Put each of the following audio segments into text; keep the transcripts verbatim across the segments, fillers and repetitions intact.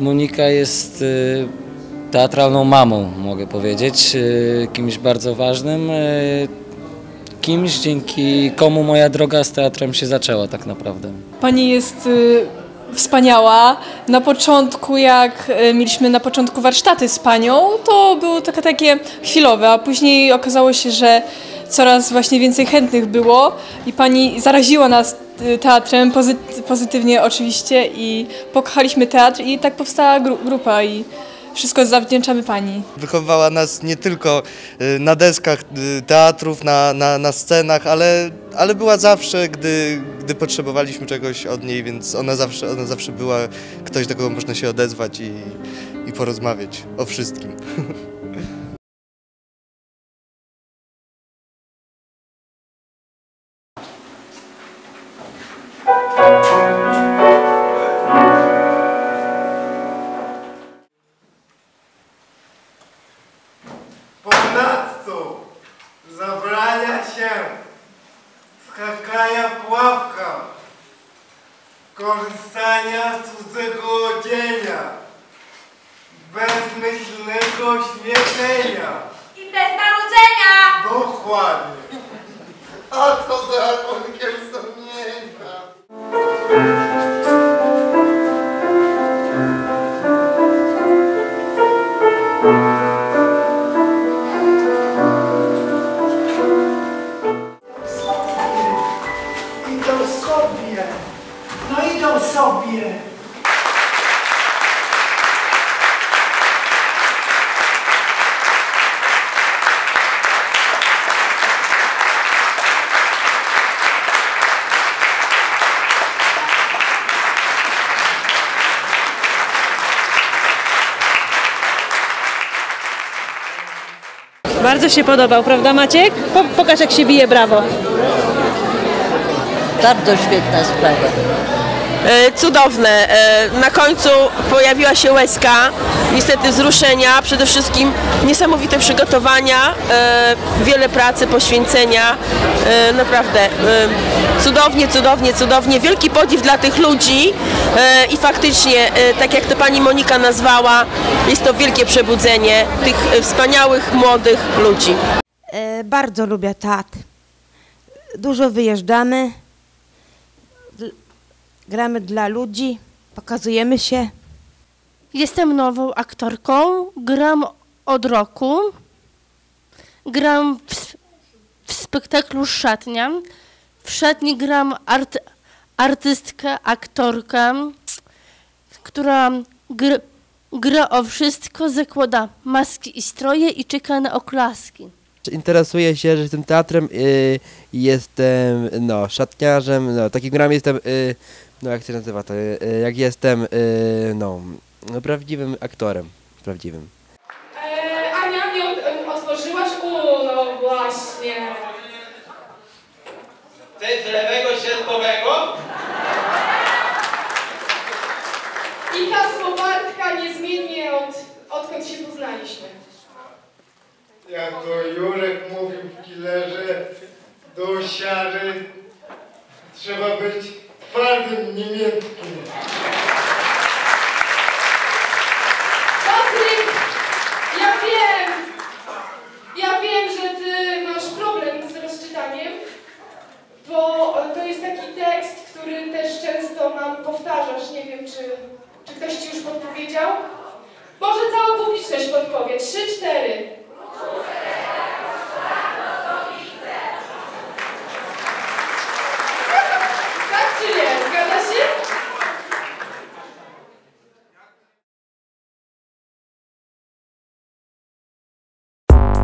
Monika jest teatralną mamą, mogę powiedzieć, kimś bardzo ważnym, kimś, dzięki komu moja droga z teatrem się zaczęła tak naprawdę. Pani jest wspaniała. Na początku, jak mieliśmy na początku warsztaty z panią, to było takie, takie chwilowe, a później okazało się, że coraz właśnie więcej chętnych było i pani zaraziła nas teatrem, pozyty- pozytywnie oczywiście, i pokochaliśmy teatr i tak powstała gru- grupa i wszystko zawdzięczamy pani. Wychowywała nas nie tylko na deskach teatrów, na, na, na scenach, ale, ale była zawsze, gdy, gdy potrzebowaliśmy czegoś od niej, więc ona zawsze, ona zawsze była ktoś, do kogo można się odezwać i, i porozmawiać o wszystkim. Bardzo się podobał, prawda Maciek? Pokaż, jak się bije, brawo. Bardzo świetna sprawa. E, cudowne. E, na końcu pojawiła się łezka, niestety wzruszenia, przede wszystkim niesamowite przygotowania, e, wiele pracy, poświęcenia. E, naprawdę e, cudownie, cudownie, cudownie. Wielki podziw dla tych ludzi e, i faktycznie, e, tak jak to pani Monika nazwała, jest to wielkie przebudzenie tych wspaniałych, młodych ludzi. E, bardzo lubię teatr. Dużo wyjeżdżamy, gramy dla ludzi, pokazujemy się. Jestem nową aktorką, gram od roku, gram w, w spektaklu Szatnia. W Szatni gram art, artystkę, aktorkę, która gr, gra o wszystko, zakłada maski i stroje i czeka na oklaski. Interesuję się, że jestem teatrem i jestem no, szatniarzem, no, takim gram jestem, y, no jak się nazywa to, y, jak jestem, y, no, prawdziwym aktorem, prawdziwym. E, Ania, nie otworzyłaś u, no właśnie. Ty z lewego środkowego? I ta Słowartka niezmiennie od, odkąd się poznaliśmy. Jak to Jurek mówił w Killerze do siary, trzeba być twardym niemieckim. Patryk, ja wiem, ja wiem, że ty masz problem z rozczytaniem, bo to jest taki tekst, który też często mam powtarzasz. Nie wiem, czy, czy ktoś ci już podpowiedział? Może cała publiczność podpowie. Trzy, cztery. Tak czy nie? Zgadza się?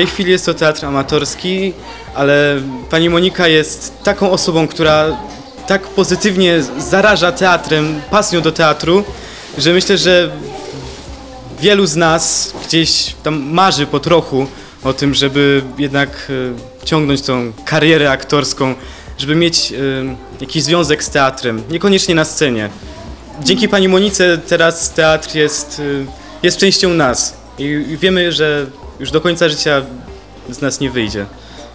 tej chwili jest to teatr amatorski, ale pani Monika jest taką osobą, która tak pozytywnie zaraża teatrem, pasją do teatru, że myślę, że wielu z nas gdzieś tam marzy po trochu o tym, żeby jednak ciągnąć tą karierę aktorską, żeby mieć jakiś związek z teatrem, niekoniecznie na scenie. Dzięki pani Monice teraz teatr jest, jest częścią nas i wiemy, że już do końca życia z nas nie wyjdzie.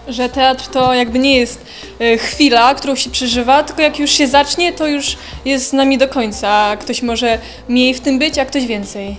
Że teatr to jakby nie jest chwila, którą się przeżywa, tylko jak już się zacznie, to już jest z nami do końca. Ktoś może mniej w tym być, a ktoś więcej.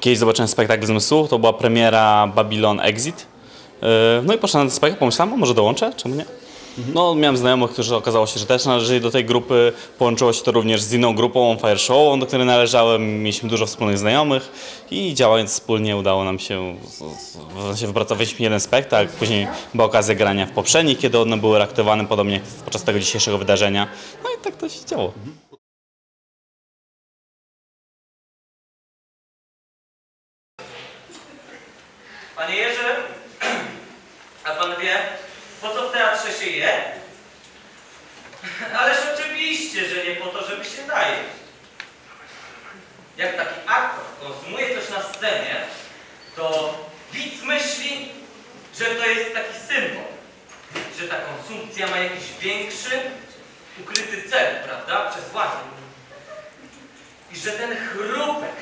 Kiedyś zobaczyłem spektakl Z M S U, to była premiera Babylon Exit. No i poszedłem na ten spektakl, pomyślałem, może dołączę, czemu nie? No, miałem znajomych, którzy okazało się, że też należeli do tej grupy. Połączyło się to również z inną grupą, Fire Show, do której należałem. Mieliśmy dużo wspólnych znajomych i działając wspólnie udało nam się, się wypracować jeden spektakl. Później była okazja grania w poprzednich, kiedy one były reaktywowane, podobnie jak podczas tego dzisiejszego wydarzenia. No i tak to się działo. Panie Jerzy, a pan wie, po co w teatrze się je? Ależ oczywiście, że nie po to, żeby się najeść. Jak taki aktor konsumuje coś na scenie, to widz myśli, że to jest taki symbol, że ta konsumpcja ma jakiś większy, ukryty cel, prawda, przez władzę. I że ten chrupek,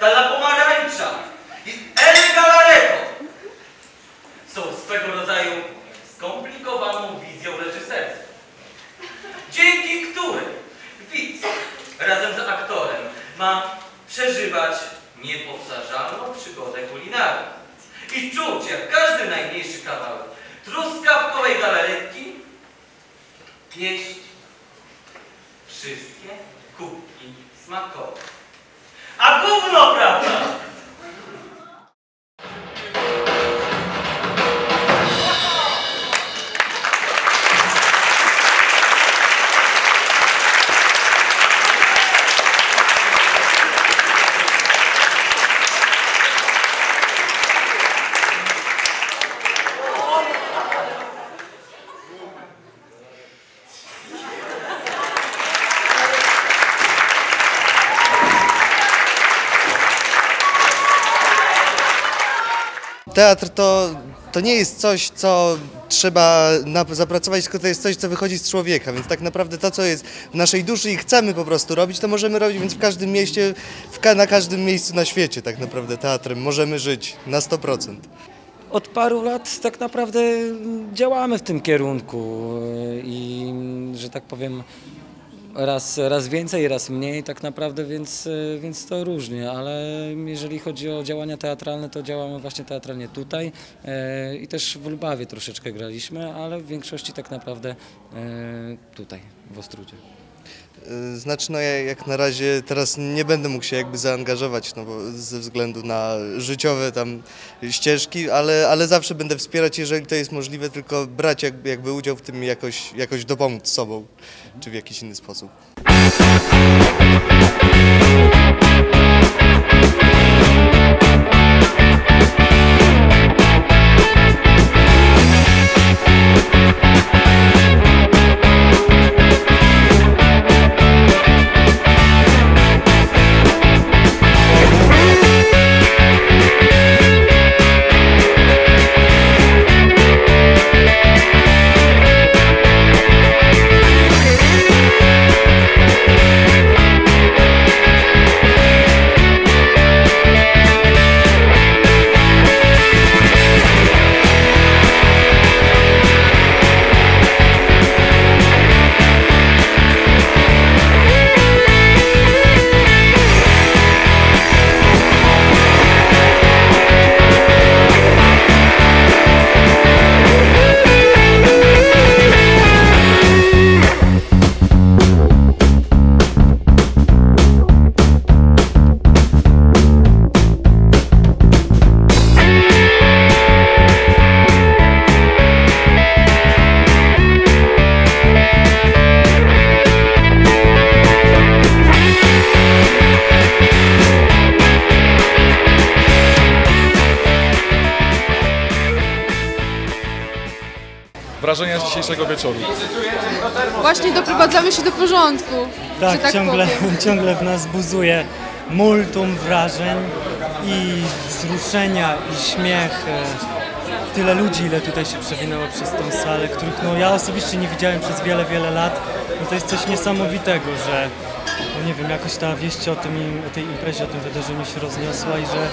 ta la pomarańcza i el galareto są swego rodzaju skomplikowaną wizją reżyserską, dzięki której widz razem z aktorem ma przeżywać niepowtarzalną przygodę kulinarną i czuć, jak każdy najmniejszy kawałek truskawkowej galaretki pieść wszystkie kubki smakowe. A gówno, prawda? Teatr to, to nie jest coś, co trzeba na, zapracować, tylko to jest coś, co wychodzi z człowieka, więc tak naprawdę to, co jest w naszej duszy i chcemy po prostu robić, to możemy robić, więc w każdym mieście, w, na każdym miejscu na świecie tak naprawdę teatrem możemy żyć na sto procent. Od paru lat tak naprawdę działamy w tym kierunku i, że tak powiem, Raz, raz więcej, raz mniej tak naprawdę, więc, więc to różnie, ale jeżeli chodzi o działania teatralne, to działamy właśnie teatralnie tutaj e, i też w Lubawie troszeczkę graliśmy, ale w większości tak naprawdę e, tutaj, w Ostródzie. Znaczy, no ja jak na razie teraz nie będę mógł się jakby zaangażować, no bo ze względu na życiowe tam ścieżki, ale, ale zawsze będę wspierać, jeżeli to jest możliwe, tylko brać jakby, jakby udział w tym i jakoś, jakoś dopomóc sobą, czy w jakiś inny sposób. wrażenia z dzisiejszego wieczoru? Właśnie doprowadzamy się do porządku. Tak, tak ciągle, ciągle w nas buzuje multum wrażeń i wzruszenia, i śmiech. Tyle ludzi, ile tutaj się przewinęło przez tą salę, których no, ja osobiście nie widziałem przez wiele, wiele lat. No, to jest coś niesamowitego, że no, nie wiem, jakoś ta wieść o, tym, o tej imprezie, o tym wydarzeniu się rozniosła i że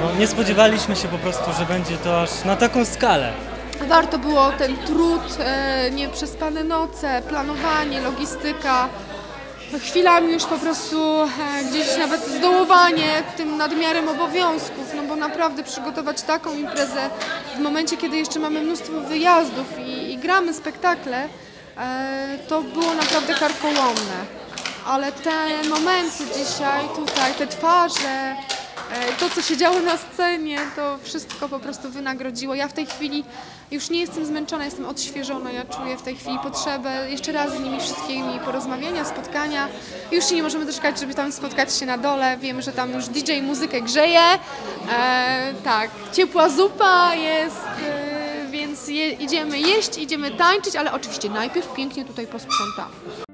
no, nie spodziewaliśmy się po prostu, że będzie to aż na taką skalę. Warto było ten trud, e, nieprzespane noce, planowanie, logistyka, chwilami już po prostu e, gdzieś nawet zdołowanie tym nadmiarem obowiązków, no bo naprawdę przygotować taką imprezę w momencie, kiedy jeszcze mamy mnóstwo wyjazdów i, i gramy spektakle, e, to było naprawdę karkołomne. Ale te momenty dzisiaj, tutaj, te twarze, to, co się działo na scenie, to wszystko po prostu wynagrodziło. Ja w tej chwili już nie jestem zmęczona, jestem odświeżona. Ja czuję w tej chwili potrzebę jeszcze raz z nimi wszystkimi porozmawiania, spotkania. Już się nie możemy doczekać, żeby tam spotkać się na dole. Wiemy, że tam już D J muzykę grzeje. E, tak, ciepła zupa jest, e, więc je, idziemy jeść, idziemy tańczyć, ale oczywiście najpierw pięknie tutaj posprzątamy.